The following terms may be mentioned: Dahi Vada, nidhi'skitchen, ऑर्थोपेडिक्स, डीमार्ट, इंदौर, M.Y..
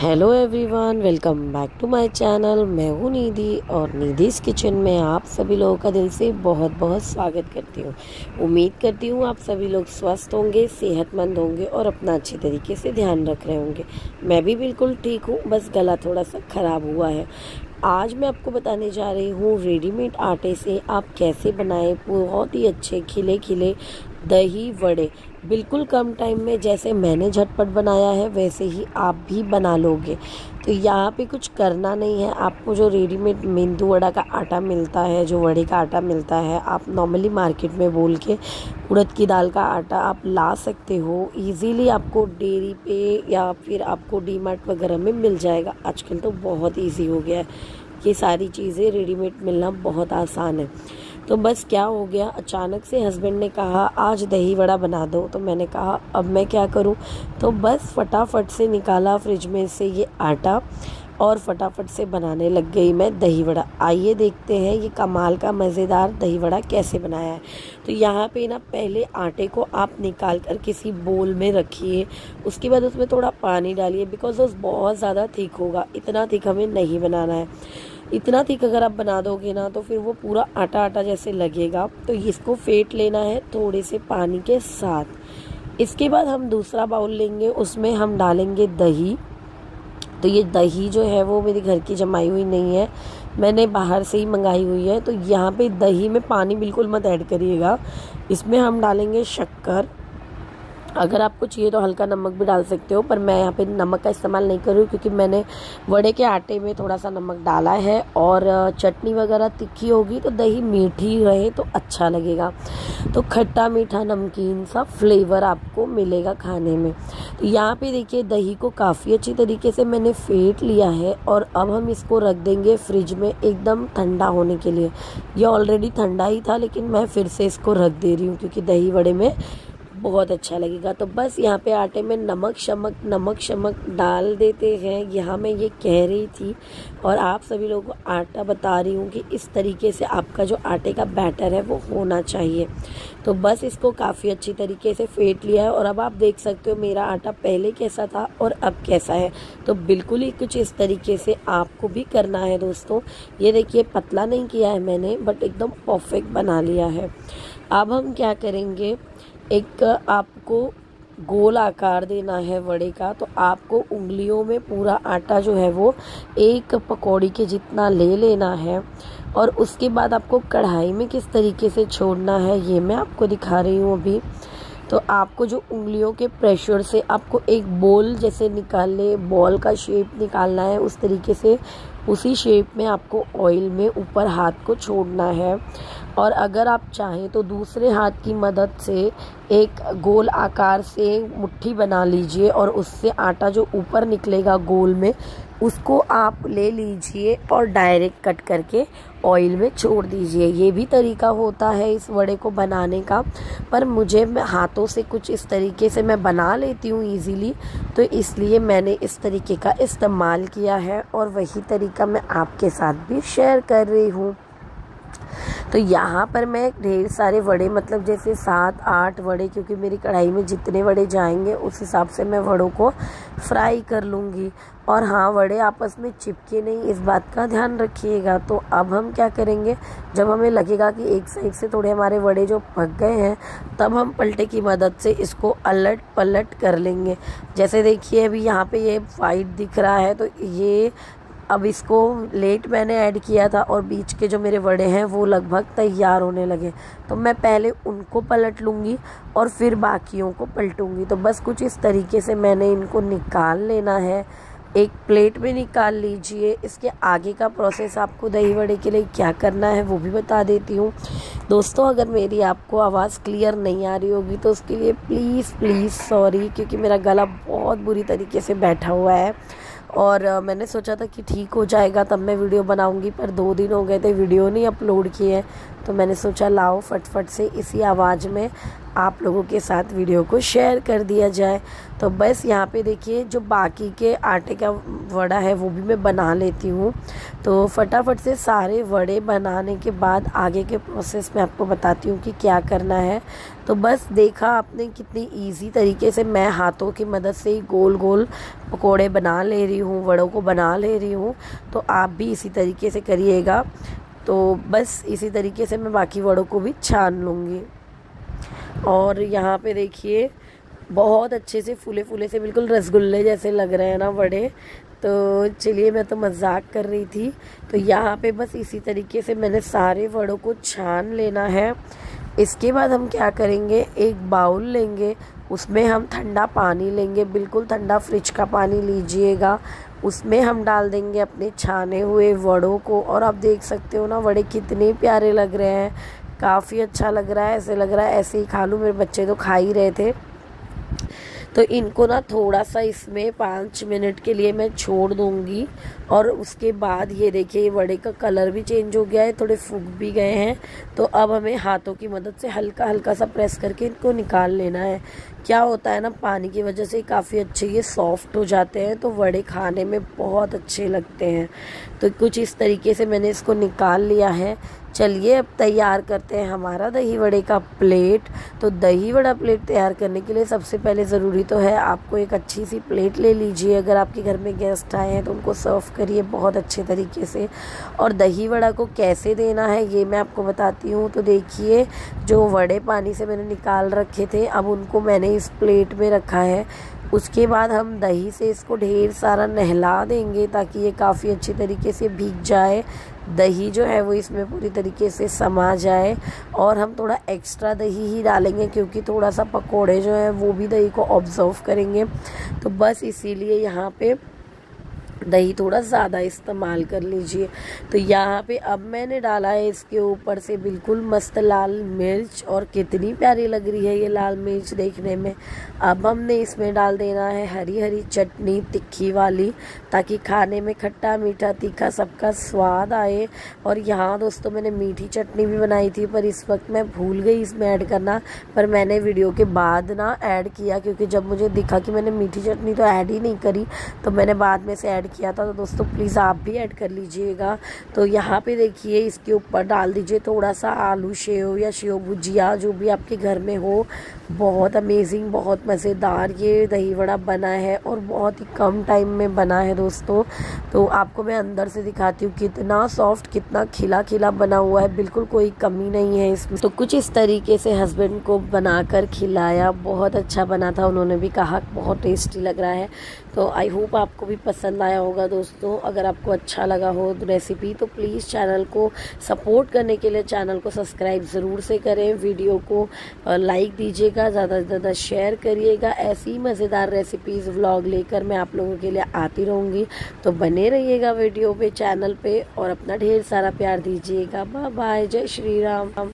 Hello everyone, welcome back to my channel. मैं हूँ निधि और निधिस किचन में आप सभी लोगों का दिल से बहुत बहुत स्वागत करती हूँ। उम्मीद करती हूँ आप सभी लोग स्वस्थ होंगे, सेहतमंद होंगे और अपना अच्छे तरीके से ध्यान रख रहे होंगे। मैं भी बिल्कुल ठीक हूँ, बस गला थोड़ा सा ख़राब हुआ है। आज मैं आपको बताने जा रही हूँ रेडीमेड आटे से आप कैसे बनाएं बहुत ही अच्छे खिले खिले दही वड़े। बिल्कुल कम टाइम में, जैसे मैंने झटपट बनाया है वैसे ही आप भी बना लोगे। तो यहाँ पे कुछ करना नहीं है। आपको जो रेडीमेड मेंदू वड़ा का आटा मिलता है, जो वड़े का आटा मिलता है, आप नॉर्मली मार्केट में बोल के उड़द की दाल का आटा आप ला सकते हो। इजीली आपको डेयरी पे या फिर आपको डीमार्ट वगैरह में मिल जाएगा। आजकल तो बहुत ईजी हो गया है, ये सारी चीज़ें रेडीमेड मिलना बहुत आसान है। तो बस क्या हो गया, अचानक से हस्बैंड ने कहा आज दही वड़ा बना दो। तो मैंने कहा अब मैं क्या करूं, तो बस फटाफट से निकाला फ्रिज में से ये आटा और फटाफट से बनाने लग गई मैं दही वड़ा। आइए देखते हैं ये कमाल का मज़ेदार दही वड़ा कैसे बनाया है। तो यहाँ पे ना पहले आटे को आप निकाल कर किसी बोल में रखिए, उसके बाद उसमें थोड़ा पानी डालिए, बिकॉज़ वो बहुत ज़्यादा थिक होगा। इतना थिक हमें नहीं बनाना है। इतना थिक अगर आप बना दोगे ना तो फिर वो पूरा आटा आटा जैसे लगेगा। तो इसको फेंट लेना है थोड़े से पानी के साथ। इसके बाद हम दूसरा बाउल लेंगे, उसमें हम डालेंगे दही। तो ये दही जो है वो मेरे घर की जमाई हुई नहीं है, मैंने बाहर से ही मंगाई हुई है। तो यहाँ पे दही में पानी बिल्कुल मत ऐड करिएगा। इसमें हम डालेंगे शक्कर। अगर आपको चाहिए तो हल्का नमक भी डाल सकते हो, पर मैं यहाँ पे नमक का इस्तेमाल नहीं कर रही हूँ क्योंकि मैंने वड़े के आटे में थोड़ा सा नमक डाला है। और चटनी वगैरह तिखी होगी तो दही मीठी रहे तो अच्छा लगेगा। तो खट्टा मीठा नमकीन सा फ्लेवर आपको मिलेगा खाने में। तो यहाँ पे देखिए दही को काफ़ी अच्छी तरीके से मैंने फेंट लिया है और अब हम इसको रख देंगे फ्रिज में एकदम ठंडा होने के लिए। ये ऑलरेडी ठंडा ही था लेकिन मैं फिर से इसको रख दे रही हूँ क्योंकि दही वड़े में बहुत अच्छा लगेगा। तो बस यहाँ पे आटे में नमक शमक डाल देते हैं। यहाँ मैं ये कह रही थी और आप सभी लोगों को आटा बता रही हूँ कि इस तरीके से आपका जो आटे का बैटर है वो होना चाहिए। तो बस इसको काफ़ी अच्छी तरीके से फेंट लिया है और अब आप देख सकते हो मेरा आटा पहले कैसा था और अब कैसा है। तो बिल्कुल ही कुछ इस तरीके से आपको भी करना है दोस्तों। ये देखिए पतला नहीं किया है मैंने, बट एकदम परफेक्ट बना लिया है। अब हम क्या करेंगे, एक आपको गोल आकार देना है वड़े का। तो आपको उंगलियों में पूरा आटा जो है वो एक पकौड़ी के जितना ले लेना है और उसके बाद आपको कढ़ाई में किस तरीके से छोड़ना है ये मैं आपको दिखा रही हूँ अभी। तो आपको जो उंगलियों के प्रेशर से आपको एक बॉल जैसे निकालने, बॉल का शेप निकालना है, उस तरीके से उसी शेप में आपको ऑयल में ऊपर हाथ को छोड़ना है। और अगर आप चाहें तो दूसरे हाथ की मदद से एक गोल आकार से मुट्ठी बना लीजिए और उससे आटा जो ऊपर निकलेगा गोल में उसको आप ले लीजिए और डायरेक्ट कट करके ऑयल में छोड़ दीजिए। ये भी तरीका होता है इस वड़े को बनाने का, पर मुझे हाथों से कुछ इस तरीके से मैं बना लेती हूँ इजीली, तो इसलिए मैंने इस तरीके का इस्तेमाल किया है और वही तरीका मैं आपके साथ भी शेयर कर रही हूँ। तो यहाँ पर मैं ढेर सारे वड़े, मतलब जैसे 7-8 वड़े, क्योंकि मेरी कढ़ाई में जितने वड़े जाएंगे उस हिसाब से मैं वड़ों को फ्राई कर लूँगी। और हाँ, वड़े आपस में चिपके नहीं, इस बात का ध्यान रखिएगा। तो अब हम क्या करेंगे, जब हमें लगेगा कि एक साइड से थोड़े हमारे वड़े जो पक गए हैं तब हम पलटे की मदद से इसको अलट पलट कर लेंगे। जैसे देखिए अभी यहाँ पे ये वाइट दिख रहा है, तो ये अब इसको लेट मैंने ऐड किया था और बीच के जो मेरे वड़े हैं वो लगभग तैयार होने लगे। तो मैं पहले उनको पलट लूँगी और फिर बाकियों को पलटूँगी। तो बस कुछ इस तरीके से मैंने इनको निकाल लेना है, एक प्लेट में निकाल लीजिए। इसके आगे का प्रोसेस आपको दही वड़े के लिए क्या करना है वो भी बता देती हूँ दोस्तों। अगर मेरी आपको आवाज़ क्लियर नहीं आ रही होगी तो उसके लिए प्लीज़ सॉरी, क्योंकि मेरा गला बहुत बुरी तरीके से बैठा हुआ है और मैंने सोचा था कि ठीक हो जाएगा तब मैं वीडियो बनाऊंगी, पर 2 दिन हो गए थे वीडियो नहीं अपलोड किए। तो मैंने सोचा लाओ फटफट से इसी आवाज़ में आप लोगों के साथ वीडियो को शेयर कर दिया जाए। तो बस यहाँ पे देखिए जो बाकी के आटे का वड़ा है वो भी मैं बना लेती हूँ। तो फटाफट से सारे वड़े बनाने के बाद आगे के प्रोसेस में आपको बताती हूँ कि क्या करना है। तो बस देखा आपने कितनी इजी तरीके से मैं हाथों की मदद से ही गोल गोल पकोड़े बना ले रही हूँ, वड़ों को बना ले रही हूँ। तो आप भी इसी तरीके से करिएगा। तो बस इसी तरीके से मैं बाकी वड़ों को भी छान लूँगी। और यहाँ पे देखिए बहुत अच्छे से फूले फूले से बिल्कुल रसगुल्ले जैसे लग रहे हैं ना वड़े। तो चलिए, मैं तो मजाक कर रही थी। तो यहाँ पे बस इसी तरीके से मैंने सारे वड़ों को छान लेना है। इसके बाद हम क्या करेंगे, एक बाउल लेंगे, उसमें हम ठंडा पानी लेंगे, बिल्कुल ठंडा फ्रिज का पानी लीजिएगा। उसमें हम डाल देंगे अपने छाने हुए वड़ों को। और आप देख सकते हो ना वड़े कितने प्यारे लग रहे हैं, काफ़ी अच्छा लग रहा है, ऐसे लग रहा है ऐसे ही खा लूँ। मेरे बच्चे तो खा ही रहे थे। तो इनको ना थोड़ा सा इसमें 5 मिनट के लिए मैं छोड़ दूँगी। और उसके बाद ये देखिए ये वड़े का कलर भी चेंज हो गया है, थोड़े फूक भी गए हैं। तो अब हमें हाथों की मदद से हल्का हल्का सा प्रेस करके इनको निकाल लेना है। क्या होता है ना, पानी की वजह से काफ़ी अच्छे ये सॉफ्ट हो जाते हैं, तो वड़े खाने में बहुत अच्छे लगते हैं। तो कुछ इस तरीके से मैंने इसको निकाल लिया है। चलिए अब तैयार करते हैं हमारा दही वड़े का प्लेट। तो दही वड़ा प्लेट तैयार करने के लिए सबसे पहले ज़रूरी तो है, आपको एक अच्छी सी प्लेट ले लीजिए। अगर आपके घर में गेस्ट आए हैं तो उनको सर्व करिए बहुत अच्छे तरीके से। और दही वड़ा को कैसे देना है ये मैं आपको बताती हूँ। तो देखिए जो वड़े पानी से मैंने निकाल रखे थे, अब उनको मैंने इस प्लेट में रखा है। उसके बाद हम दही से इसको ढेर सारा नहला देंगे ताकि ये काफ़ी अच्छे तरीके से भीग जाए, दही जो है वो इसमें पूरी तरीके से समा जाए। और हम थोड़ा एक्स्ट्रा दही ही डालेंगे क्योंकि थोड़ा सा पकोड़े जो हैं वो भी दही को ऑब्जर्व करेंगे। तो बस इसीलिए यहाँ पे दही थोड़ा ज़्यादा इस्तेमाल कर लीजिए। तो यहाँ पे अब मैंने डाला है इसके ऊपर से बिल्कुल मस्त लाल मिर्च। और कितनी प्यारी लग रही है ये लाल मिर्च देखने में। अब हमने इसमें डाल देना है हरी हरी चटनी तिखी वाली, ताकि खाने में खट्टा मीठा तीखा सबका स्वाद आए। और यहाँ दोस्तों मैंने मीठी चटनी भी बनाई थी, पर इस वक्त मैं भूल गई इसमें ऐड करना, पर मैंने वीडियो के बाद ना ऐड किया क्योंकि जब मुझे दिखा कि मैंने मीठी चटनी तो ऐड ही नहीं करी, तो मैंने बाद में से ऐड किया था। तो दोस्तों प्लीज़ आप भी ऐड कर लीजिएगा। तो यहाँ पे देखिए इसके ऊपर डाल दीजिए थोड़ा सा आलू शेव या शेव भुजिया, जो भी आपके घर में हो। बहुत अमेजिंग, बहुत मज़ेदार ये दही वड़ा बना है और बहुत ही कम टाइम में बना है दोस्तों। तो आपको मैं अंदर से दिखाती हूँ कितना सॉफ्ट, कितना खिला खिला बना हुआ है, बिल्कुल कोई कमी नहीं है इसमें। तो कुछ इस तरीके से हस्बैंड को बनाकर खिलाया, बहुत अच्छा बना था। उन्होंने भी कहा बहुत टेस्टी लग रहा है। तो आई होप आपको भी पसंद आया होगा दोस्तों। अगर आपको अच्छा लगा हो रेसिपी तो प्लीज़ चैनल को सपोर्ट करने के लिए चैनल को सब्सक्राइब ज़रूर से करें, वीडियो को लाइक दीजिएगा, ज़्यादा से ज़्यादा शेयर करिएगा। ऐसी मज़ेदार रेसिपीज़ व्लॉग लेकर मैं आप लोगों के लिए आती रहूँगी। तो बने रहिएगा वीडियो पे, चैनल पे, और अपना ढेर सारा प्यार दीजिएगा। बाय बाय, जय श्री राम।